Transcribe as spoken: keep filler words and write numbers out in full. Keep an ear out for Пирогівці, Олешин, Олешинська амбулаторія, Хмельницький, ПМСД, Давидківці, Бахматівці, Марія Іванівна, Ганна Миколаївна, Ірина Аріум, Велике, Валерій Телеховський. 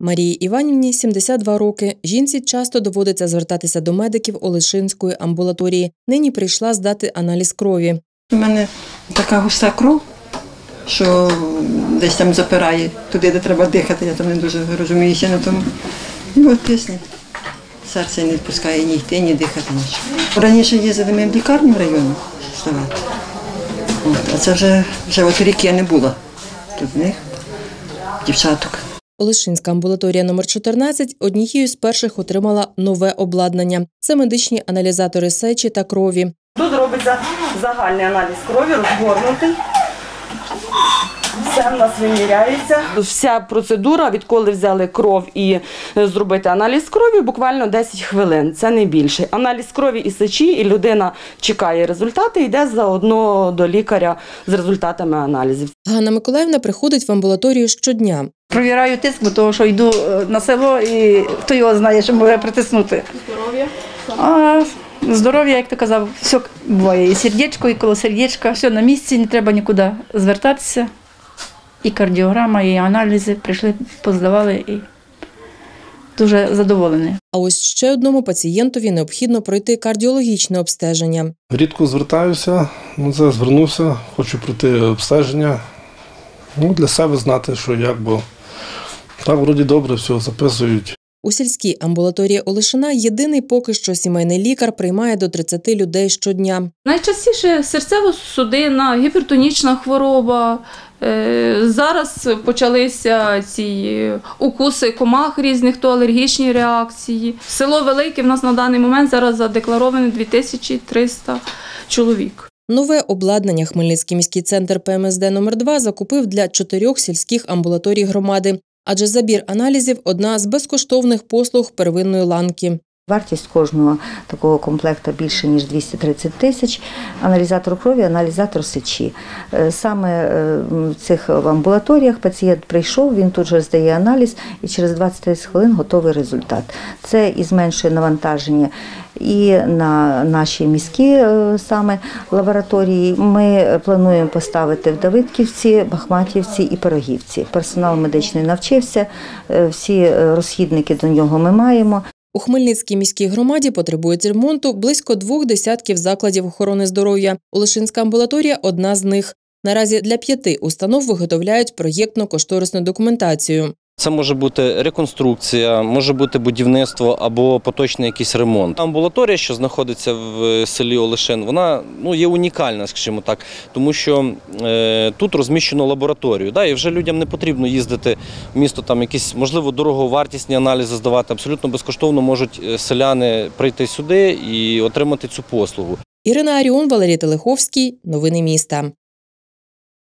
Марії Іванівні сімдесят два роки. Жінці часто доводиться звертатися до медиків Олешинської амбулаторії. Нині прийшла здати аналіз крові. У мене така густа кров, що десь там запирає, туди, де треба дихати, я там не дуже розуміюся на тому. І от тисне. Серце не відпускає ні йти, ні дихати, нічого. Раніше їздили ми в лікарню в районі здавати, а це вже, вже от рік я не була тут в них, дівчаток. Олешинська амбулаторія номер чотирнадцять однією з перших отримала нове обладнання. Це медичні аналізатори сечі та крові. Тут робиться загальний аналіз крові, розгорнутий. Все в нас виміряється. Вся процедура, відколи взяли кров і зробити аналіз крові, буквально десять хвилин, це не більше. Аналіз крові і сечі, і людина чекає результати, йде заодно до лікаря з результатами аналізів. Ганна Миколаївна приходить в амбулаторію щодня. Провіраю тиск, бо того, що йду на село, і хто його знає, що може притиснути. Здоров'я? А здоров'я, як ти казав, все буває, і сердечко, і коло сердечка, все на місці, не треба нікуди звертатися. І кардіограма, і аналізи прийшли, поздавали і дуже задоволені. А ось ще одному пацієнтові необхідно пройти кардіологічне обстеження. Рідко звертаюся, ну це звернувся, хочу пройти обстеження, ну для себе знати, що як, бо так вроді добре все записують. У сільській амбулаторії Олешина єдиний поки що сімейний лікар приймає до тридцяти людей щодня. Найчастіше серцево-судинна, гіпертонічна хвороба. Зараз почалися ці укуси комах різних, то алергічні реакції. Село Велике в нас на даний момент зараз задекларовано дві тисячі триста чоловік. Нове обладнання Хмельницький міський центр П М С Д номер два закупив для чотирьох сільських амбулаторій громади. Адже забір аналізів – одна з безкоштовних послуг первинної ланки. Вартість кожного такого комплекту більше, ніж двісті тридцять тисяч. Аналізатор крові, аналізатор сечі. Саме в цих амбулаторіях пацієнт прийшов, він тут же здає аналіз і через двадцять-тридцять хвилин готовий результат. Це і зменшує навантаження і на наші міські саме лабораторії. Ми плануємо поставити в Давидківці, Бахматівці і Пирогівці. Персонал медичний навчився, всі розхідники до нього ми маємо. У Хмельницькій міській громаді потребують ремонту близько двох десятків закладів охорони здоров'я. Олешинська амбулаторія – одна з них. Наразі для п'яти установ виготовляють проєктно-кошторисну документацію. Це може бути реконструкція, може бути будівництво або поточний якийсь ремонт. Амбулаторія, що знаходиться в селі Олешин, вона ну, є унікальна, скажімо так, тому що е, тут розміщено лабораторію, да, і вже людям не потрібно їздити в місто, там якісь, можливо, дороговартісні аналізи здавати. Абсолютно безкоштовно можуть селяни прийти сюди і отримати цю послугу. Ірина Аріум, Валерій Телеховський. Новини міста.